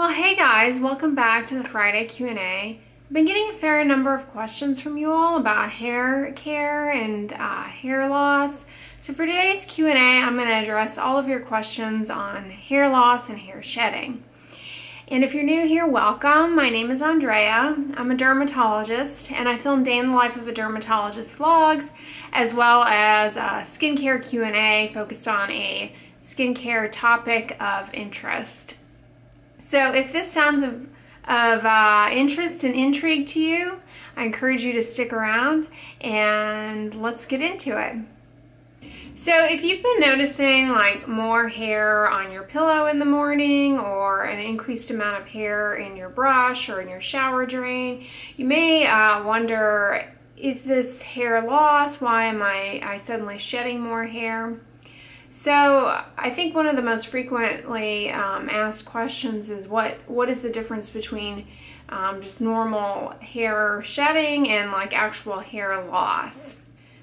Well, hey guys, welcome back to the Friday Q&A. I've been getting a fair number of questions from you all about hair care and hair loss. So for today's Q&A, I'm going to address all of your questions on hair loss and hair shedding. And if you're new here, welcome. My name is Andrea. I'm a dermatologist, and I film Day in the Life of a Dermatologist vlogs, as well as a skincare Q&A focused on a skincare topic of interest. So if this sounds of interest and intrigue to you, I encourage you to stick around and let's get into it. So if you've been noticing like more hair on your pillow in the morning or an increased amount of hair in your brush or in your shower drain, you may wonder, is this hair loss? Why am I suddenly shedding more hair? So I think one of the most frequently asked questions is what is the difference between just normal hair shedding and like actual hair loss.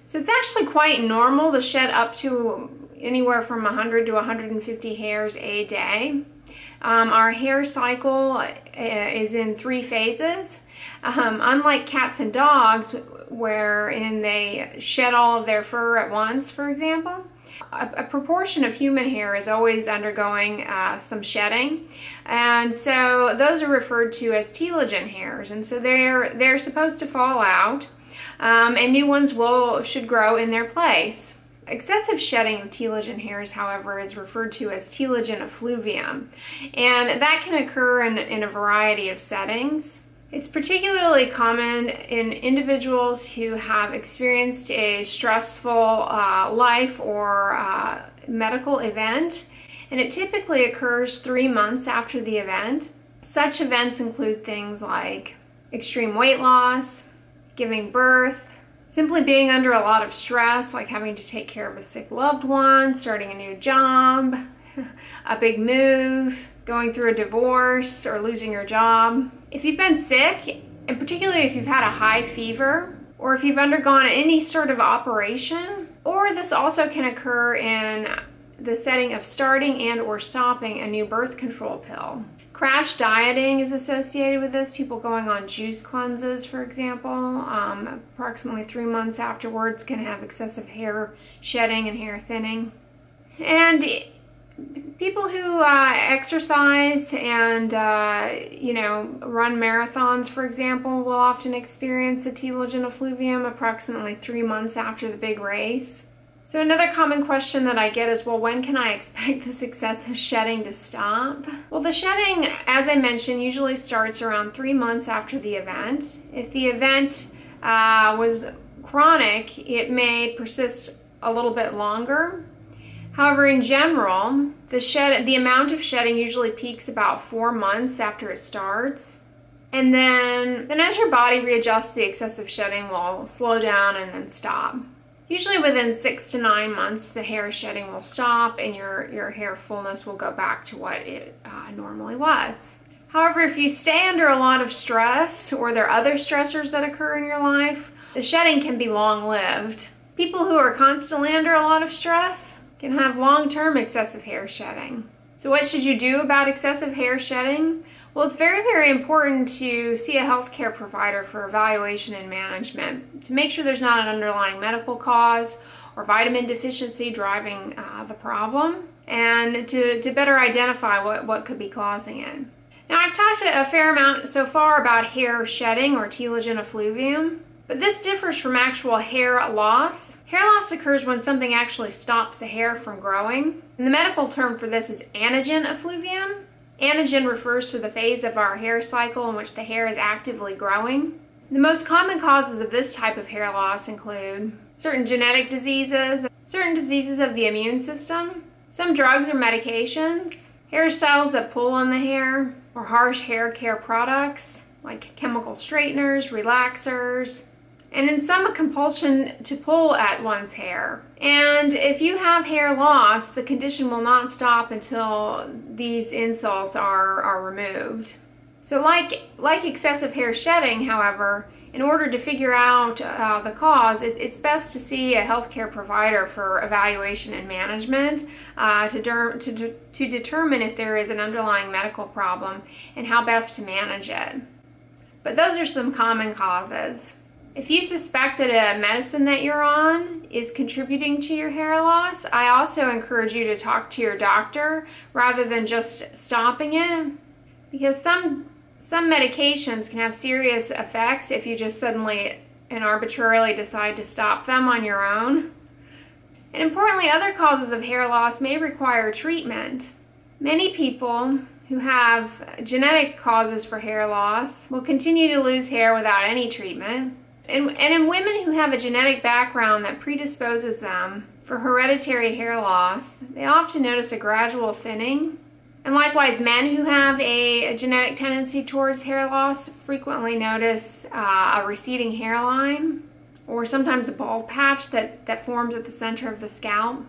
So it's actually quite normal to shed up to anywhere from 100 to 150 hairs a day. Our hair cycle is in three phases. Unlike cats and dogs, wherein they shed all of their fur at once, for example, a proportion of human hair is always undergoing some shedding, and so those are referred to as telogen hairs, and so they're supposed to fall out, and new ones should grow in their place. Excessive shedding of telogen hairs, however, is referred to as telogen effluvium, and that can occur in a variety of settings. It's particularly common in individuals who have experienced a stressful life or medical event, and it typically occurs 3 months after the event. Such events include things like extreme weight loss, giving birth, simply being under a lot of stress, like having to take care of a sick loved one, starting a new job, a big move, going through a divorce, or losing your job. If you've been sick, and particularly if you've had a high fever, or if you've undergone any sort of operation, or this also can occur in the setting of starting and or stopping a new birth control pill. Crash dieting is associated with this, people going on juice cleanses, for example. Approximately 3 months afterwards can have excessive hair shedding and hair thinning. And people who exercise and run marathons, for example, will often experience a telogen effluvium approximately 3 months after the big race. So another common question that I get is, well, when can I expect this excessive shedding to stop? Well, the shedding, as I mentioned, usually starts around 3 months after the event. If the event was chronic, it may persist a little bit longer. However, in general, the amount of shedding usually peaks about 4 months after it starts. And then as your body readjusts, the excessive shedding will slow down and then stop. Usually within 6 to 9 months, the hair shedding will stop and your hair fullness will go back to what it normally was. However, if you stay under a lot of stress or there are other stressors that occur in your life, the shedding can be long-lived. People who are constantly under a lot of stress can have long-term excessive hair shedding. So what should you do about excessive hair shedding? Well, it's very, very important to see a healthcare provider for evaluation and management to make sure there's not an underlying medical cause or vitamin deficiency driving the problem, and to better identify what could be causing it. Now, I've talked a fair amount so far about hair shedding or telogen effluvium, but this differs from actual hair loss. Hair loss occurs when something actually stops the hair from growing, and the medical term for this is anagen effluvium. Anagen refers to the phase of our hair cycle in which the hair is actively growing. The most common causes of this type of hair loss include certain genetic diseases, certain diseases of the immune system, some drugs or medications, hairstyles that pull on the hair, or harsh hair care products like chemical straighteners, relaxers, and in some, a compulsion to pull at one's hair. And if you have hair loss, the condition will not stop until these insults are removed. So like excessive hair shedding, however, in order to figure out the cause, it's best to see a healthcare provider for evaluation and management to determine if there is an underlying medical problem and how best to manage it. But those are some common causes. If you suspect that a medicine that you're on is contributing to your hair loss, I also encourage you to talk to your doctor rather than just stopping it, because some medications can have serious effects if you just suddenly and arbitrarily decide to stop them on your own. And importantly, other causes of hair loss may require treatment. Many people who have genetic causes for hair loss will continue to lose hair without any treatment. And in women who have a genetic background that predisposes them for hereditary hair loss, they often notice a gradual thinning. And likewise, men who have a genetic tendency towards hair loss frequently notice a receding hairline, or sometimes a bald patch that forms at the center of the scalp.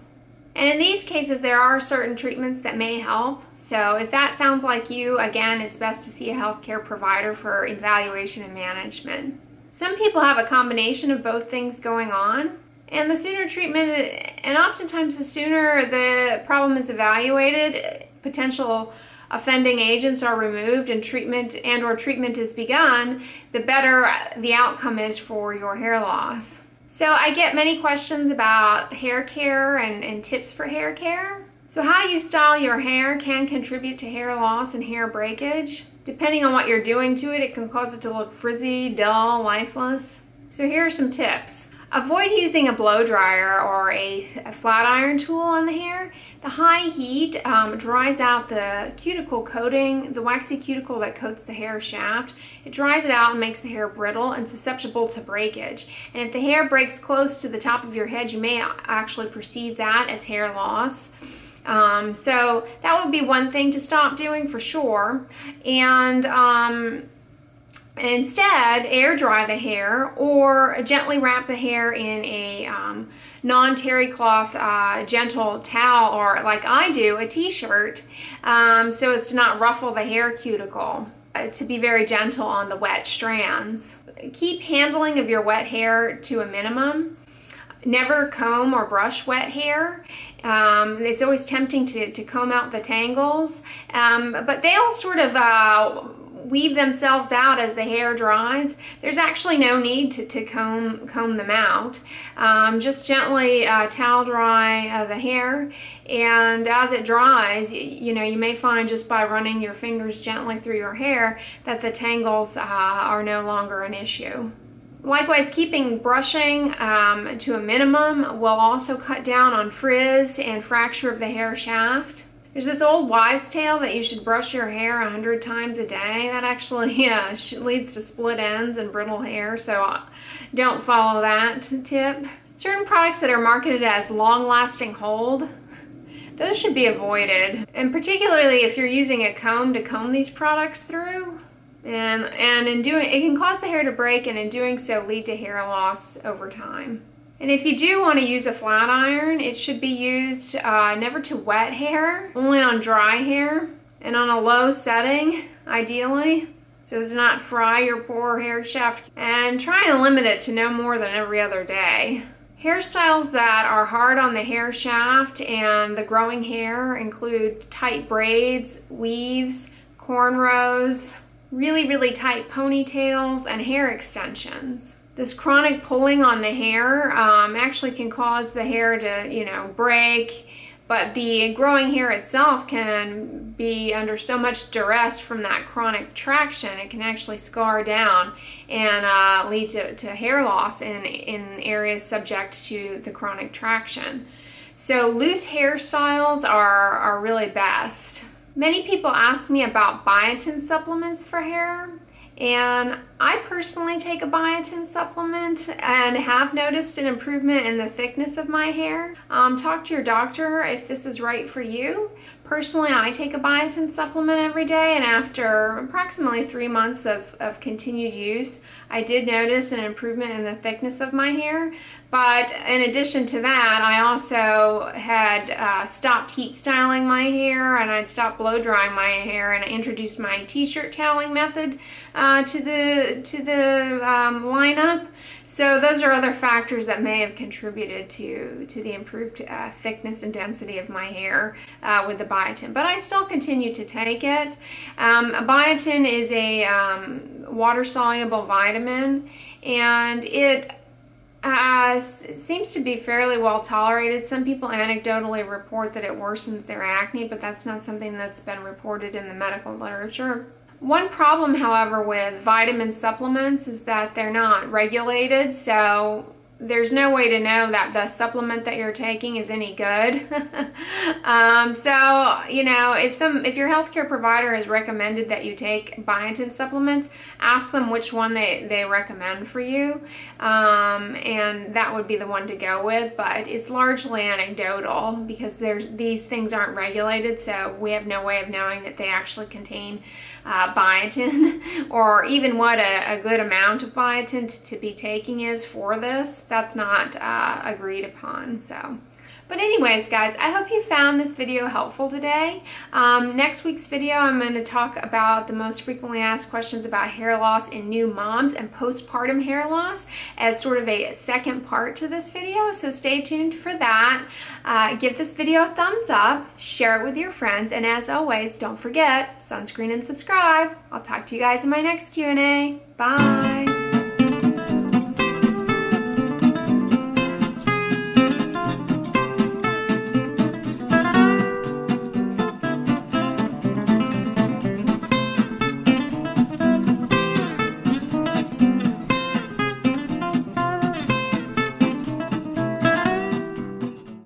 And in these cases, there are certain treatments that may help. So if that sounds like you, again, it's best to see a healthcare provider for evaluation and management. Some people have a combination of both things going on, and the sooner treatment, and oftentimes the sooner the problem is evaluated, potential offending agents are removed and treatment is begun, the better the outcome is for your hair loss. So I get many questions about hair care and tips for hair care. So how you style your hair can contribute to hair loss and hair breakage. Depending on what you're doing to it, it can cause it to look frizzy, dull, lifeless. So here are some tips. Avoid using a blow dryer or a flat iron tool on the hair. The high heat dries out the cuticle coating, the waxy cuticle that coats the hair shaft. It dries it out and makes the hair brittle and susceptible to breakage. And if the hair breaks close to the top of your head, you may actually perceive that as hair loss. So that would be one thing to stop doing for sure. And instead, air dry the hair or gently wrap the hair in a non-terry cloth gentle towel, or like I do, a t-shirt, so as to not ruffle the hair cuticle, to be very gentle on the wet strands. Keep handling of your wet hair to a minimum. Never comb or brush wet hair. It's always tempting to comb out the tangles, but they'll sort of weave themselves out as the hair dries. There's actually no need to comb them out. Just gently towel dry the hair, and as it dries, you know, you may find just by running your fingers gently through your hair that the tangles are no longer an issue. Likewise, keeping brushing to a minimum will also cut down on frizz and fracture of the hair shaft. There's this old wives' tale that you should brush your hair 100 times a day. That actually leads to split ends and brittle hair, so don't follow that tip. Certain products that are marketed as long-lasting hold, those should be avoided. And particularly if you're using a comb to comb these products through, and in doing it can cause the hair to break, and in doing so lead to hair loss over time. And if you do want to use a flat iron, it should be used never to wet hair, only on dry hair and on a low setting, ideally, so as to not fry your poor hair shaft, and try and limit it to no more than every other day. Hairstyles that are hard on the hair shaft and the growing hair include tight braids, weaves, cornrows, really tight ponytails, and hair extensions. This chronic pulling on the hair actually can cause the hair to, you know, break, but the growing hair itself can be under so much duress from that chronic traction, it can actually scar down and lead to hair loss in areas subject to the chronic traction. So loose hairstyles are really best. Many people ask me about biotin supplements for hair, and I personally take a biotin supplement and have noticed an improvement in the thickness of my hair. Talk to your doctor if this is right for you. Personally, I take a biotin supplement every day, and after approximately 3 months of continued use, I did notice an improvement in the thickness of my hair. But in addition to that, I also had stopped heat styling my hair, and I'd stopped blow drying my hair, and I introduced my t-shirt toweling method to the lineup. So those are other factors that may have contributed to the improved thickness and density of my hair with the biotin. But I still continue to take it. Biotin is a water-soluble vitamin, and it seems to be fairly well tolerated. Some people anecdotally report that it worsens their acne, but that's not something that's been reported in the medical literature. One problem, however, with vitamin supplements is that they're not regulated, so there's no way to know that the supplement that you're taking is any good. So, you know, if your healthcare provider has recommended that you take biotin supplements, ask them which one they recommend for you, and that would be the one to go with. But it's largely anecdotal because these things aren't regulated, so we have no way of knowing that they actually contain biotin or even what a good amount of biotin to be taking is for this. That's not agreed upon. So, but anyways, guys, I hope you found this video helpful today. Next week's video, I'm going to talk about the most frequently asked questions about hair loss in new moms and postpartum hair loss as sort of a second part to this video. So stay tuned for that. Give this video a thumbs up, share it with your friends, and as always, don't forget, sunscreen and subscribe. I'll talk to you guys in my next Q&A. Bye.